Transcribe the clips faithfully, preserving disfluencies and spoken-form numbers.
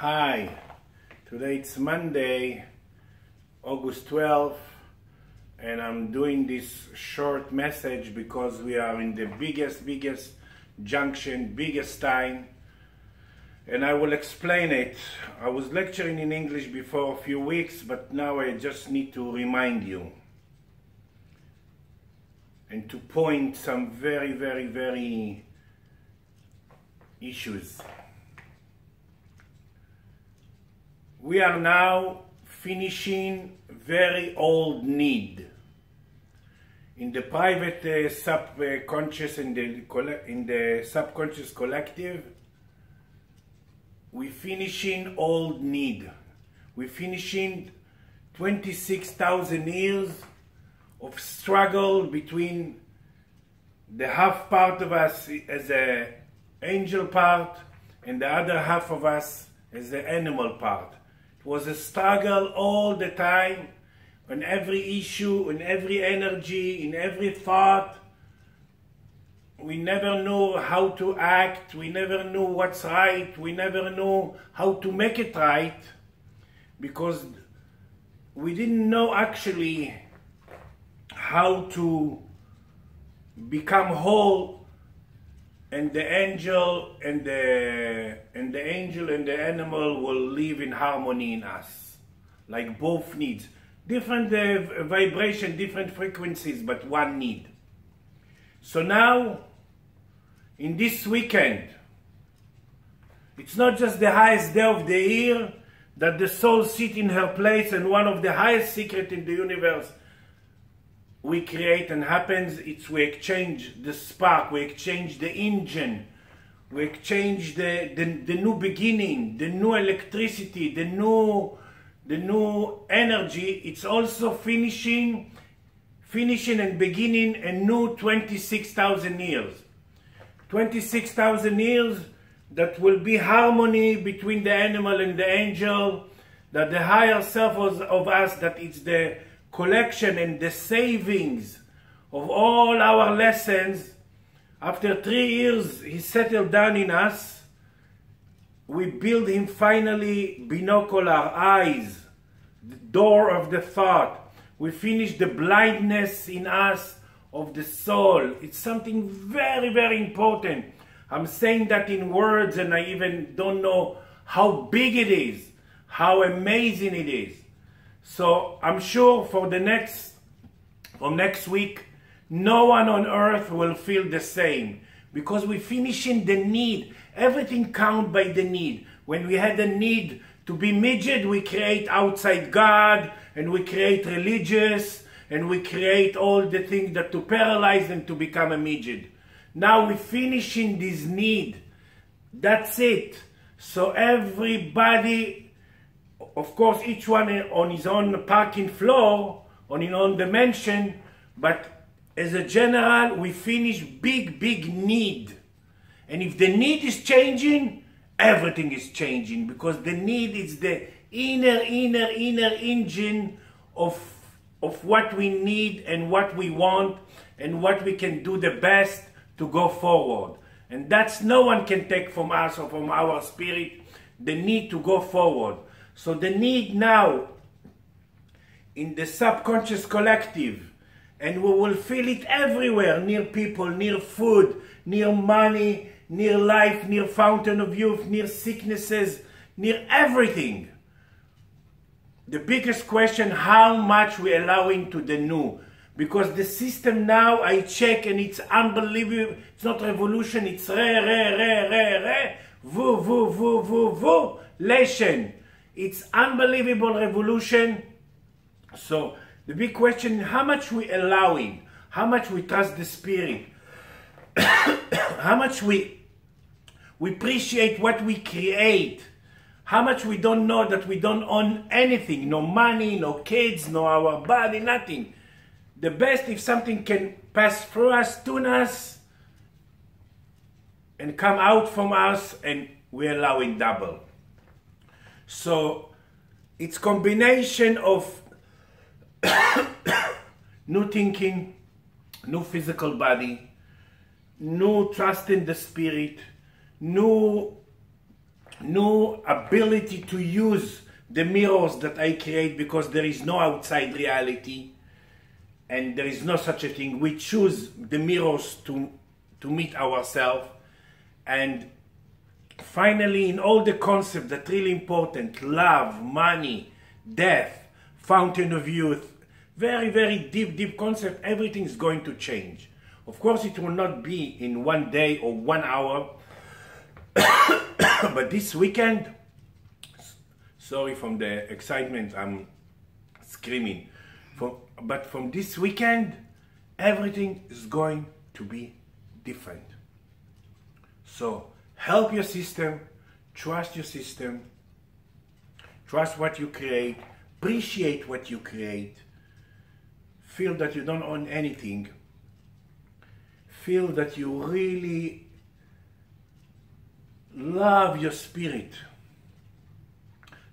Hi, today it's Monday, August twelfth, and I'm doing this short message because we are in the biggest, biggest junction, biggest time, and I will explain it. I was lecturing in English before a few weeks, but now I just need to remind you and to point some very, very, very issues. We are now finishing very old need. In the private uh, subconscious and in the, in the subconscious collective, we finishing old need. We finishing twenty-six thousand years of struggle between the half part of us as an angel part and the other half of us as the animal part. It was a struggle all the time, on every issue, on every energy, in every thought. We never knew how to act, we never knew what's right, we never knew how to make it right, because we didn't know actually how to become whole, and the angel and the and the angel and the animal will live in harmony in us, like both needs, different uh, vibration, different frequencies, but one need. So now, in this weekend, it's not just the highest day of the year that the soul sits in her place, and one of the highest secrets in the universe we create and happens, it's we exchange the spark, we exchange the engine, we exchange the, the, the new beginning, the new electricity, the new, the new energy. It's also finishing, finishing and beginning a new twenty-six thousand years. twenty-six thousand years that will be harmony between the animal and the angel, that the higher self of us, that it's the collection and the savings of all our lessons. After three years he settled down in us. We build him finally binocular eyes, the door of the thought. We finish the blindness in us of the soul. It's something very, very important. I'm saying that in words, and I even don't know how big it is, how amazing it is. So I'm sure for the next, from next week, no one on earth will feel the same, because we're finishing the need. Everything counts by the need. When we had the need to be midget, we create outside God, and we create religious, and we create all the things that to paralyze and to become a midget. Now we're finishing this need. That's it. So everybody, of course, each one on his own parking floor, on his own dimension, but as a general, we finish big, big need. And if the need is changing, everything is changing, because the need is the inner, inner, inner engine of, of what we need and what we want and what we can do the best to go forward. And that's no one can take from us or from our spirit, the need to go forward. So the need now in the subconscious collective, and we will feel it everywhere, near people, near food, near money, near life, near fountain of youth, near sicknesses, near everything. The biggest question, how much we allow into the new, because the system now, I check, and it's unbelievable. It's not revolution, it's re, re, re, re, re, vu, vu, vu, vu, vu, lation. It's unbelievable revolution. So the big question, how much we allowing, how much we trust the spirit, how much we, we appreciate what we create, how much we don't know that we don't own anything, no money, no kids, no our body, nothing. The best if something can pass through us, tune us, and come out from us, and we're allowing double. So it's combination of new thinking, new physical body, new trust in the spirit, new no ability to use the mirrors that I create, because there is no outside reality and there is no such a thing. We choose the mirrors to, to meet ourselves. And finally, in all the concepts that are really important, love, money, death, fountain of youth, very, very deep, deep concept, everything is going to change. Of course, it will not be in one day or one hour, but this weekend, sorry from the excitement, I'm screaming, for, but from this weekend, everything is going to be different. So help your system, trust your system, trust what you create, appreciate what you create, feel that you don't own anything, feel that you really love your spirit,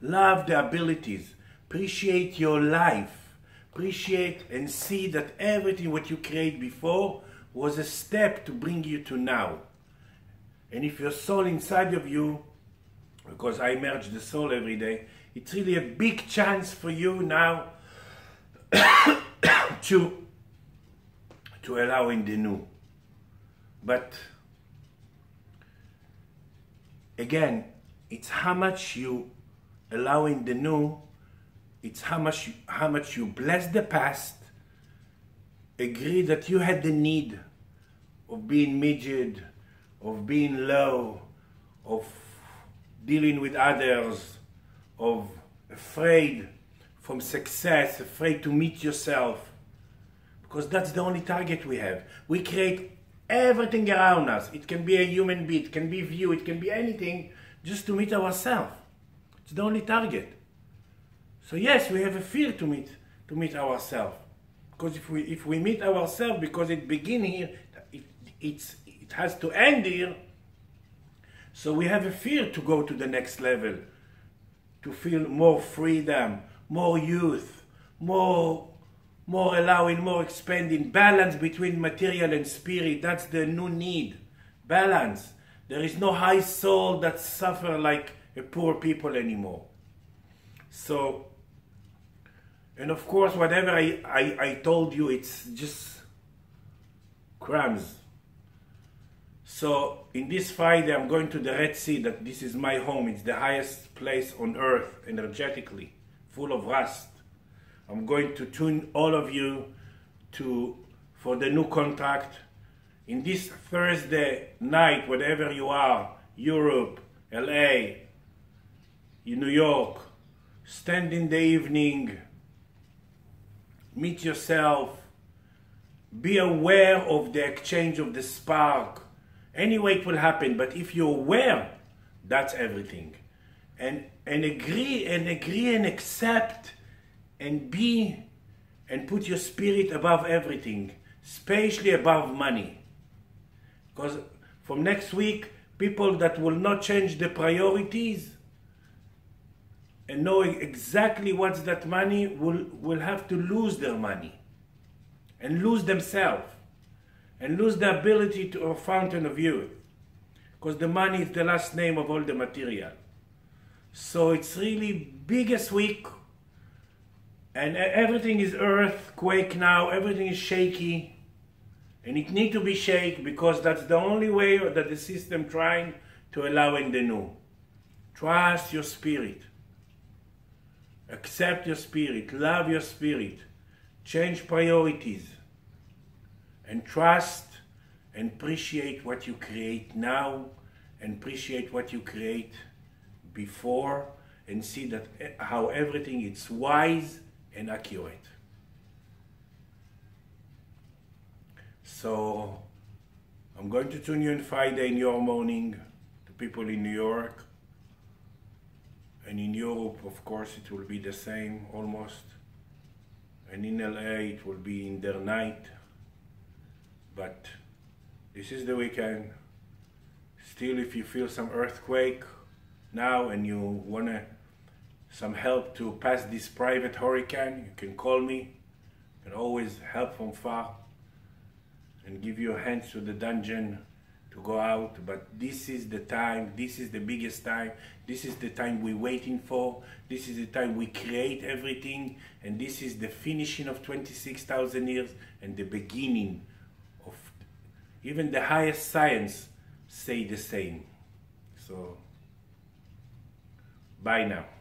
love the abilities, appreciate your life, appreciate and see that everything what you created before was a step to bring you to now. And if your soul inside of you, because I merge the soul every day, it's really a big chance for you now to to allow in the new. But again, it's how much you allow in the new, it's how much you, how much you bless the past, agree that you had the need of being midget, of being low, of dealing with others, of afraid from success, afraid to meet yourself, because that's the only target we have. We create everything around us. It can be a human being, it can be view, it can be anything, just to meet ourselves. It's the only target. So yes, we have a fear to meet, to meet ourselves, because if we if we meet ourselves, because it begins here, it, it's it has to end here. So we have a fear to go to the next level, to feel more freedom, more youth, more, more allowing, more expanding, balance between material and spirit. That's the new need, balance. There is no high soul that suffer like a poor people anymore. So, and of course, whatever I, I, I told you, it's just crumbs. So in this Friday, I'm going to the Red Sea, that this is my home. It's the highest place on earth, energetically, full of rust. I'm going to tune all of you to, for the new contract. In this Thursday night, whatever you are, Europe, L A, in New York, stand in the evening, meet yourself, be aware of the exchange of the spark. Anyway, it will happen, but if you're aware, that's everything. And, and agree and agree and accept and be and put your spirit above everything, especially above money. Because from next week, people that will not change the priorities and know exactly what's that money will, will have to lose their money and lose themselves, and lose the ability to a fountain of youth, because the money is the last name of all the material. So it's really biggest week, and everything is earthquake now, everything is shaky, and it needs to be shaken, because that's the only way that the system trying to allow in the new. Trust your spirit, accept your spirit, love your spirit, change priorities, and trust and appreciate what you create now, and appreciate what you create before, and see that how everything is wise and accurate. So I'm going to tune you in Friday in your morning to people in New York, and in Europe, of course, it will be the same almost, and in L A it will be in their night. But this is the weekend. Still, if you feel some earthquake now and you want some help to pass this private hurricane, you can call me. I can always help from far and give you hands to the dungeon to go out, but this is the time, this is the biggest time, this is the time we're waiting for, this is the time we create everything, and this is the finishing of twenty-six thousand years and the beginning of, even the highest science say the same. So, bye now.